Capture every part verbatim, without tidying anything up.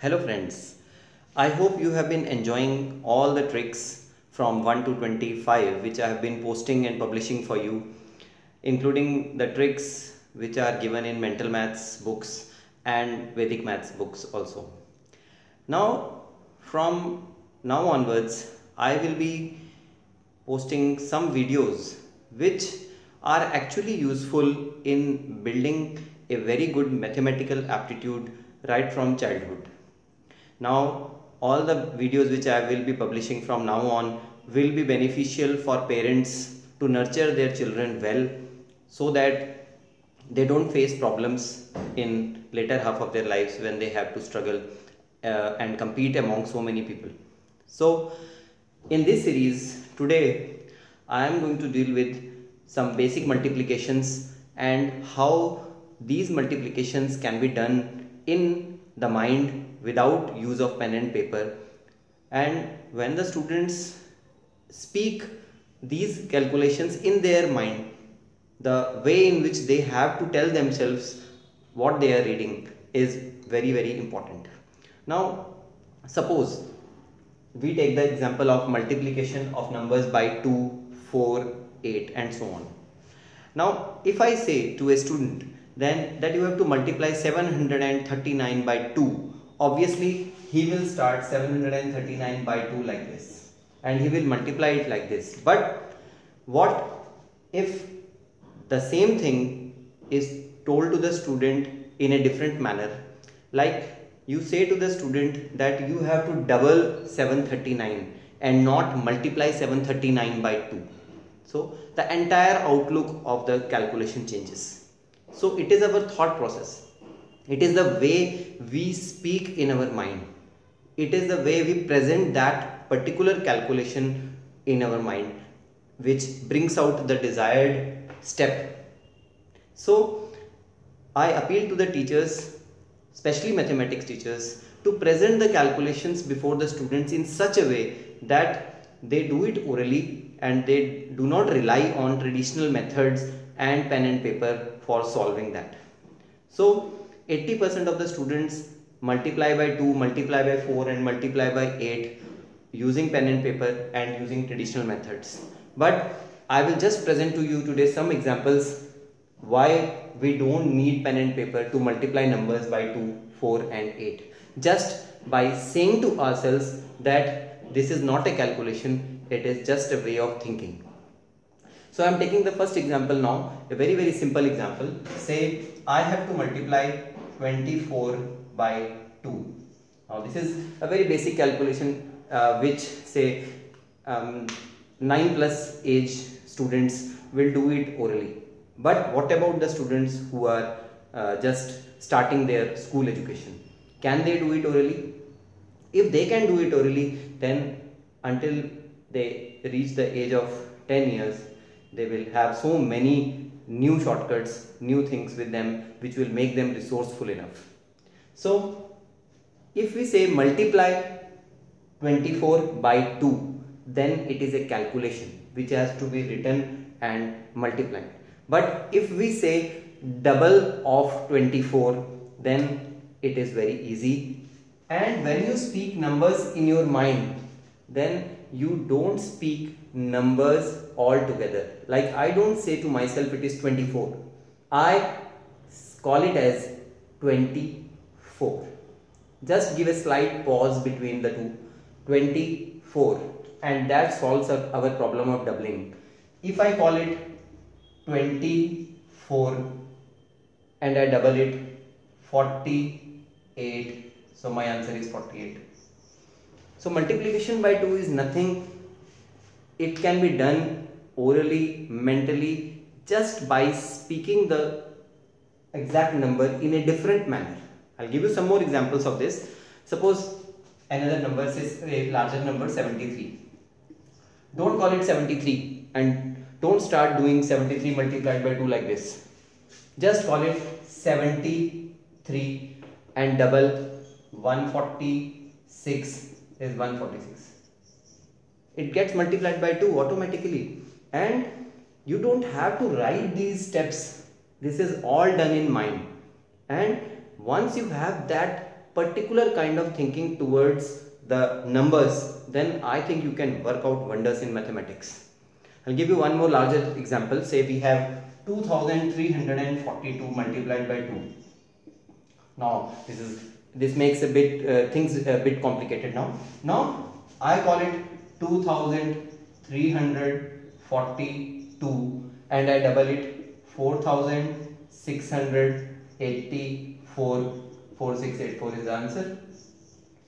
Hello friends, I hope you have been enjoying all the tricks from one to twenty-five which I have been posting and publishing for you, including the tricks which are given in mental maths books and Vedic maths books also. Now from now onwards I will be posting some videos which are actually useful in building a very good mathematical aptitude right from childhood. Now all the videos which I will be publishing from now on will be beneficial for parents to nurture their children well so that they don't face problems in later half of their lives when they have to struggle uh, and compete among so many people. So in this series today I am going to deal with some basic multiplications and how these multiplications can be done in the mind without use of pen and paper, and when the students speak these calculations in their mind, the way in which they have to tell themselves what they are reading is very very important. Now suppose we take the example of multiplication of numbers by two, four, eight and so on. Now if I say to a student then that you have to multiply seven hundred thirty-nine by two, obviously he will start seven hundred thirty-nine by two like this and he will multiply it like this. But what if the same thing is told to the student in a different manner? Like you say to the student that you have to double seven hundred thirty-nine and not multiply seven hundred thirty-nine by two. So the entire outlook of the calculation changes. So it is our thought process, it is the way we speak in our mind, it is the way we present that particular calculation in our mind which brings out the desired step. So I appeal to the teachers, especially mathematics teachers, to present the calculations before the students in such a way that they do it orally and they do not rely on traditional methods and pen and paper for solving that. So eighty percent of the students multiply by two, multiply by four and multiply by eight using pen and paper and using traditional methods. But I will just present to you today some examples why we don't need pen and paper to multiply numbers by two, four and eight. Just by saying to ourselves that this is not a calculation, it is just a way of thinking. So I am taking the first example now, a very very simple example. Say I have to multiply twenty-four by two. Now this is a very basic calculation uh, which say um, nine plus age students will do it orally. But what about the students who are uh, just starting their school education? Can they do it orally? If they can do it orally, then until they reach the age of ten years, they will have so many new shortcuts, new things with them which will make them resourceful enough. So if we say multiply twenty-four by two, then it is a calculation which has to be written and multiplied. But if we say double of twenty-four, then it is very easy. And when you speak numbers in your mind, then you don't speak numbers altogether. Like I don't say to myself it is twenty-four, I call it as twenty-four. Just give a slight pause between the two, twenty-four, and that solves our problem of doubling. If I call it twenty-four and I double it, forty-eight, so my answer is forty-eight. So multiplication by two is nothing, it can be done orally, mentally, just by speaking the exact number in a different manner. I'll give you some more examples of this. Suppose another number is a larger number, seventy-three. Don't call it seventy-three and don't start doing seventy-three multiplied by two like this. Just call it seventy-three and double one forty-six. Is one forty-six. It gets multiplied by two automatically and you don't have to write these steps. This is all done in mind, and once you have that particular kind of thinking towards the numbers, then I think you can work out wonders in mathematics. I'll give you one more larger example. Say we have two thousand three hundred forty-two multiplied by two. Now this is this makes a bit uh, things a bit complicated now. Now I call it two thousand three hundred forty-two and I double it four thousand six hundred eighty-four. four thousand six hundred eighty-four is the answer.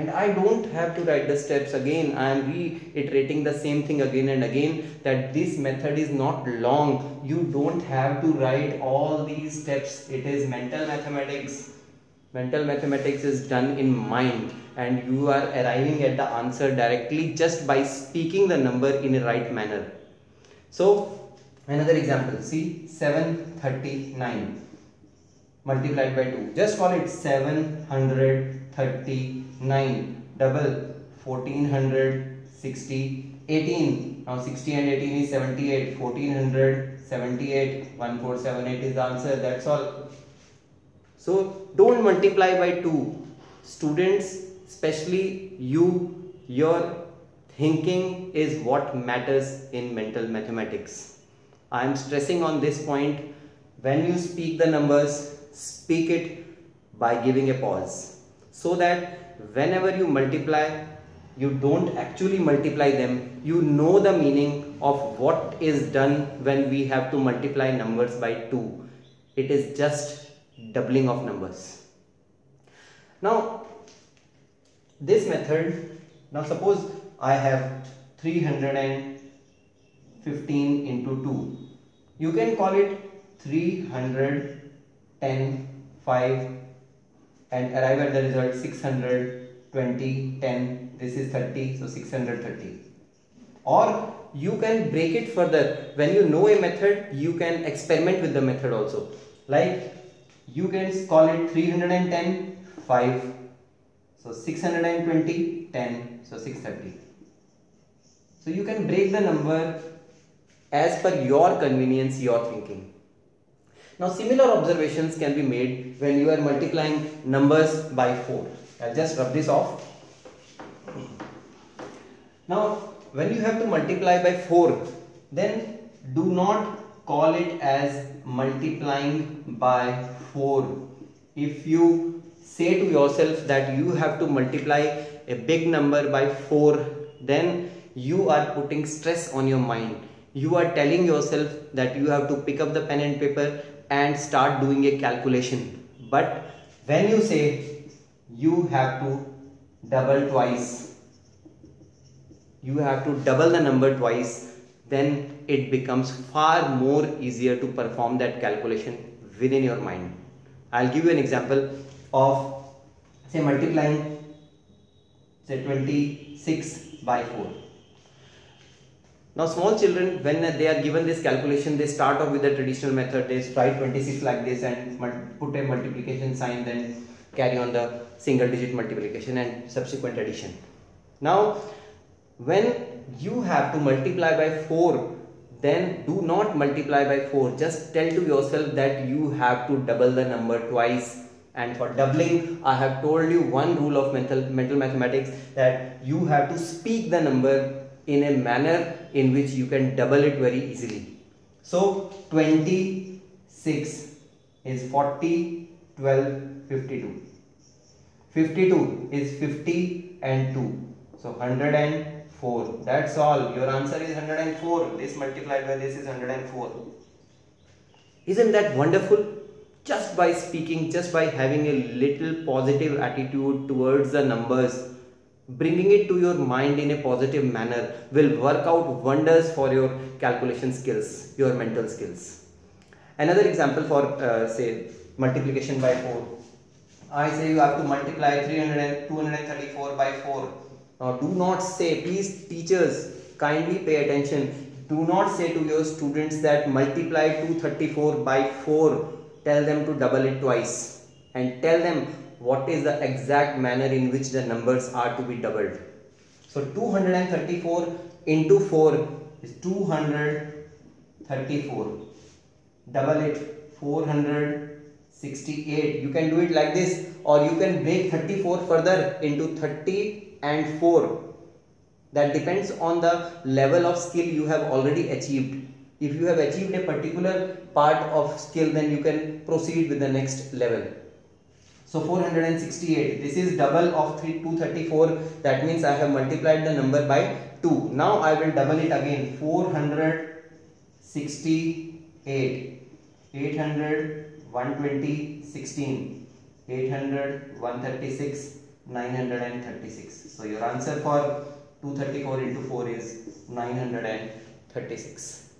And I don't have to write the steps again. I am reiterating the same thing again and again, that this method is not long. You don't have to write all these steps. It is mental mathematics. Mental mathematics is done in mind, and you are arriving at the answer directly just by speaking the number in a right manner. So another example, see seven hundred thirty-nine multiplied by two. Just call it seven hundred thirty-nine. nine double fourteen hundred sixty, eighteen. Now sixty and eighteen is seventy-eight. Fourteen hundred seventy-eight. One thousand four hundred seventy-eight is the answer. That's all. So don't multiply by two, students, especially you. Your thinking is what matters in mental mathematics. I am stressing on this point. When you speak the numbers, speak it by giving a pause, so that whenever you multiply, you don't actually multiply them. You know the meaning of what is done when we have to multiply numbers by two. It is just doubling of numbers. Now this method, now suppose I have three hundred fifteen into two. You can call it three hundred ten, five. And arrive at the result six hundred twenty, ten, this is thirty, so six hundred thirty. Or you can break it further. When you know a method, you can experiment with the method also. Like you can call it three hundred ten, five, so six hundred twenty, ten, so six hundred thirty. So you can break the number as per your convenience, your thinking. Now similar observations can be made when you are multiplying numbers by four. I'll just rub this off. Now when you have to multiply by four, then do not call it as multiplying by four. If you say to yourself that you have to multiply a big number by four, then you are putting stress on your mind. You are telling yourself that you have to pick up the pen and paper and start doing a calculation. But when you say you have to double twice, you have to double the number twice, then it becomes far more easier to perform that calculation within your mind. I'll give you an example of, say, multiplying, say, twenty-six by four. Now small children, when they are given this calculation, they start off with the traditional method. They try twenty-six like this and put a multiplication sign, then carry on the single digit multiplication and subsequent addition. Now when you have to multiply by four, then do not multiply by four. Just tell to yourself that you have to double the number twice. And for doubling, I have told you one rule of mental, mental mathematics, that you have to speak the number in a manner in which you can double it very easily. So twenty-six is forty, twelve, fifty-two. fifty-two is fifty and two, so one hundred four. That's all. Your answer is one hundred four. This multiplied by this is one hundred four. Isn't that wonderful? Just by speaking, just by having a little positive attitude towards the numbers, bringing it to your mind in a positive manner will work out wonders for your calculation skills, your mental skills. Another example for uh, say multiplication by four. I say you have to multiply two hundred thirty-four by four. Now do not say, please teachers, kindly pay attention. Do not say to your students that multiply two hundred thirty-four by four. Tell them to double it twice and tell them what is the exact manner in which the numbers are to be doubled. So two hundred thirty-four into four is two hundred thirty-four. Double it, four hundred sixty-eight. You can do it like this. or you can break thirty-four further into thirty and four. That depends on the level of skill you have already achieved. If you have achieved a particular part of skill, then you can proceed with the next level. So four hundred sixty-eight, this is double of two hundred thirty-four, that means I have multiplied the number by two. Now I will double it again, four hundred sixty-eight, eight hundred, one hundred twenty, sixteen, eight hundred, one hundred thirty-six, nine hundred thirty-six. So your answer for two hundred thirty-four into four is nine hundred thirty-six.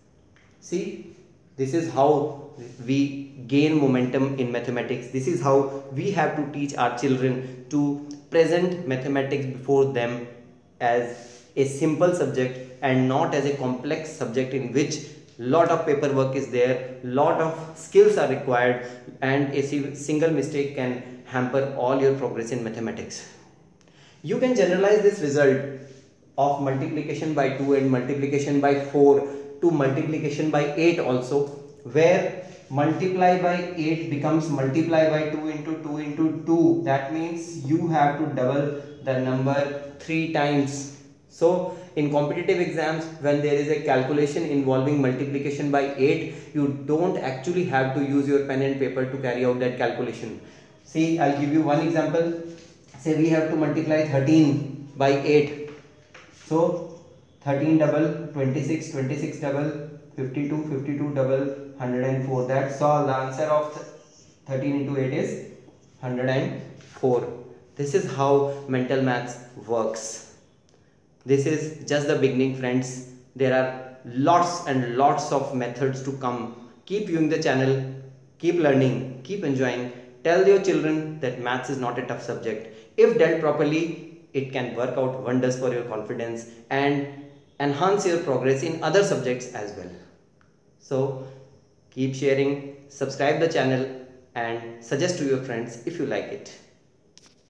See, this is how we gain momentum in mathematics. This is how we have to teach our children to present mathematics before them as a simple subject and not as a complex subject in which lot of paperwork is there, lot of skills are required, and a single mistake can hamper all your progress in mathematics. You can generalize this result of multiplication by two and multiplication by four to multiplication by eight also, where multiply by eight becomes multiply by two into two into two. That means you have to double the number three times. So in competitive exams, when there is a calculation involving multiplication by eight, you don't actually have to use your pen and paper to carry out that calculation. See, I'll give you one example. Say we have to multiply thirteen by eight. So thirteen double, twenty-six, twenty-six double, fifty-two, fifty-two double, one hundred four. That's all. The answer of thirteen into eight is one hundred four. This is how mental maths works. This is just the beginning, friends. There are lots and lots of methods to come. Keep viewing the channel, keep learning, keep enjoying. Tell your children that maths is not a tough subject. If dealt properly, it can work out wonders for your confidence and enhance your progress in other subjects as well. So keep sharing, subscribe the channel, and suggest to your friends if you like it.